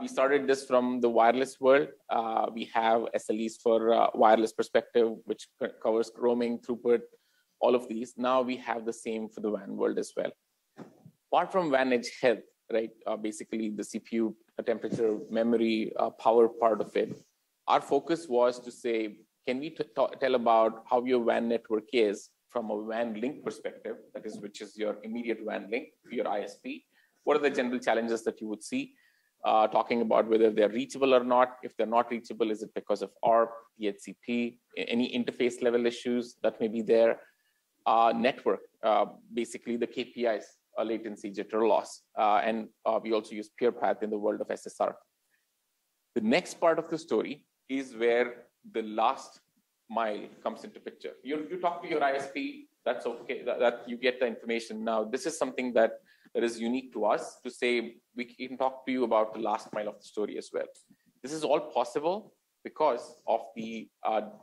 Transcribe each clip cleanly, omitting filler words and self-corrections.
We started this from the wireless world. We have SLEs for wireless perspective, which covers roaming, throughput, all of these. Now we have the same for the WAN world as well. Apart from WAN edge health, right? Basically the CPU, temperature, memory, power part of it. Our focus was to say, can we tell about how your WAN network is from a WAN link perspective? That is, which is your immediate WAN link, your ISP. What are the general challenges that you would see? Talking about whether they're reachable or not. If they're not reachable, is it because of ARP, DHCP, any interface level issues that may be there? Network, basically the KPIs, latency, jitter loss. And we also use PeerPath in the world of SSR. The next part of the story is where the last mile comes into picture. You talk to your ISP, that's okay, that you get the information. Now, this is something that is unique to us to say, we can talk to you about the last mile of the story as well. This is all possible because of the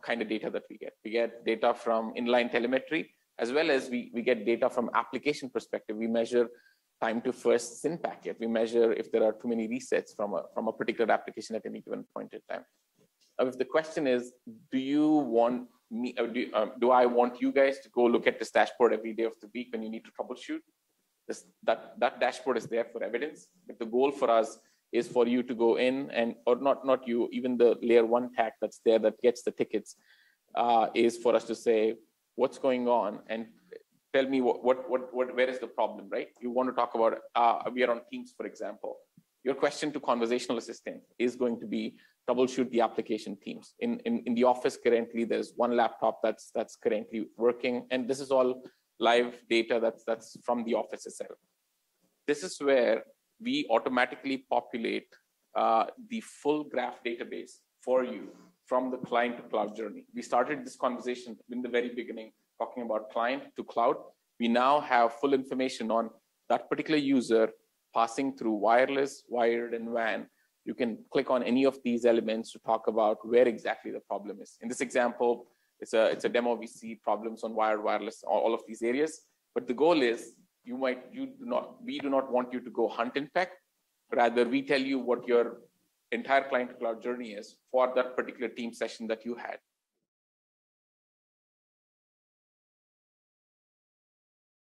kind of data that we get. We get data from inline telemetry, as well as we get data from application perspective. We measure time to first SYN packet. We measure if there are too many resets from a particular application at any given point in time. Now, if the question is, do you want me, do I want you guys to go look at this dashboard every day of the week when you need to troubleshoot? That dashboard is there for evidence. But the goal for us is for you to go in and, or not you, even the layer one tag that's there that gets the tickets is for us to say, what's going on? And tell me where is the problem, right? You want to talk about, we are on Teams, for example. Your question to conversational assistant is going to be troubleshoot the application Teams. In the office currently, there's one laptop that's currently working. And this is all live data that's from the office itself. This is where we automatically populate the full graph database for you from the client to cloud journey. We started this conversation in the very beginning, talking about client to cloud. We now have full information on that particular user passing through wireless, wired, and WAN. You can click on any of these elements to talk about where exactly the problem is. In this example, it's a demo. We see problems on wired, wireless, all of these areas. But the goal is we do not want you to go hunt and peck. Rather, we tell you what your entire client to cloud journey is for that particular team session that you had.